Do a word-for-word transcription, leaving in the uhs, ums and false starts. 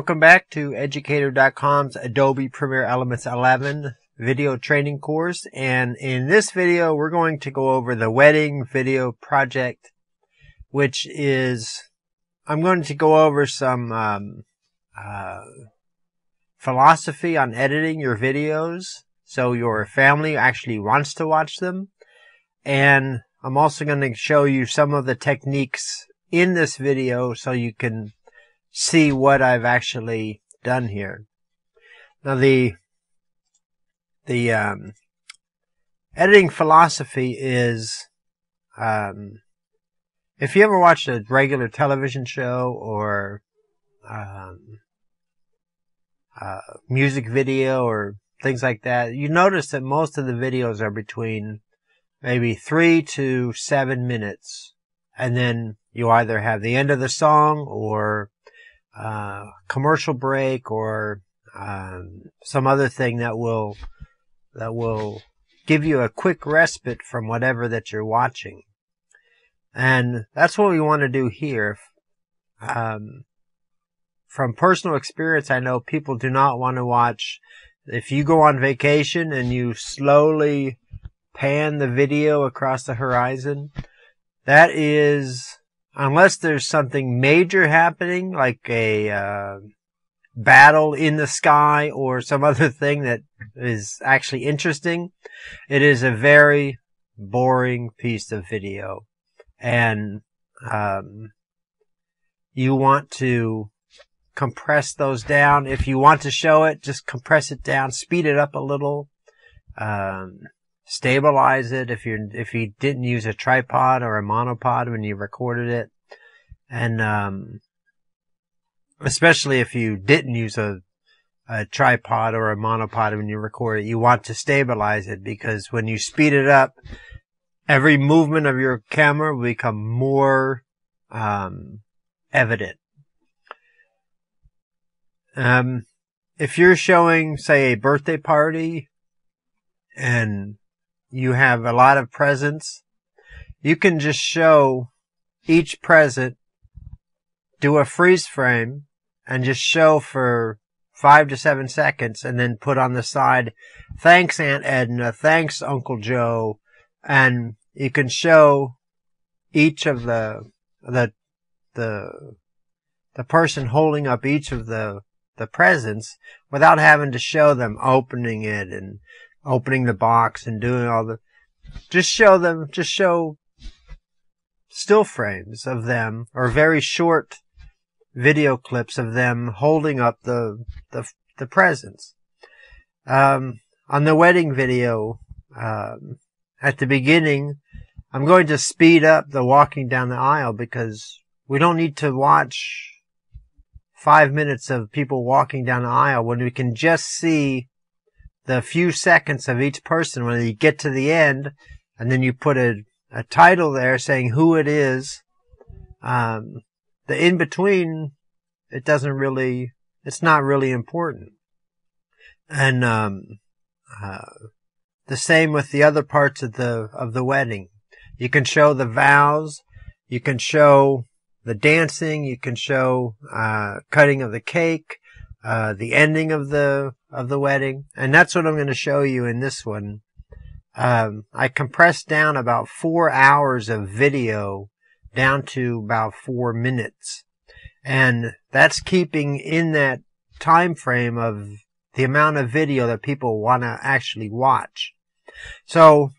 Welcome back to Educator dot com's Adobe Premiere Elements eleven video training course, and in this video we're going to go over the wedding video project, which is, I'm going to go over some um, uh, philosophy on editing your videos so your family actually wants to watch them, and I'm also going to show you some of the techniques in this video so you can see what I've actually done here. Now the the um, editing philosophy is, um, if you ever watched a regular television show or um, uh, music video or things like that, you notice that most of the videos are between maybe three to seven minutes, and then you either have the end of the song or uh commercial break or um, some other thing that will that will give you a quick respite from whatever that you're watching. And that's what we want to do here. Um, from personal experience, I know people do not want to watch. If you go on vacation and you slowly pan the video across the horizon, that is, unless there's something major happening, like a uh, battle in the sky or some other thing that is actually interesting, it is a very boring piece of video. And um, you want to compress those down. If you want to show it, just compress it down, speed it up a little, um, stabilize it if you if you didn't use a tripod or a monopod when you recorded it, and um, especially if you didn't use a, a tripod or a monopod when you record it, you want to stabilize it, because when you speed it up, every movement of your camera will become more um, evident. Um, if you're showing, say, a birthday party and you have a lot of presents, you can just show each present, do a freeze frame, and just show for five to seven seconds, and then put on the side, thanks Aunt Edna, thanks Uncle Joe, and you can show each of the the the the person holding up each of the the presents without having to show them opening it and opening the box and doing all the, just show them, just show still frames of them or very short video clips of them holding up the the, the presents. Um, on the wedding video, um, at the beginning, I'm going to speed up the walking down the aisle, because we don't need to watch five minutes of people walking down the aisle when we can just see the few seconds of each person when you get to the end, and then you put a, a title there saying who it is. Um, the in-between, it doesn't really, it's not really important. And um, uh, the same with the other parts of the, of the wedding. You can show the vows, you can show the dancing, you can show uh, cutting of the cake, Uh, the ending of the of the wedding, and that's what I'm going to show you in this one. Um, I compressed down about four hours of video down to about four minutes, and that's keeping in that time frame of the amount of video that people want to actually watch. So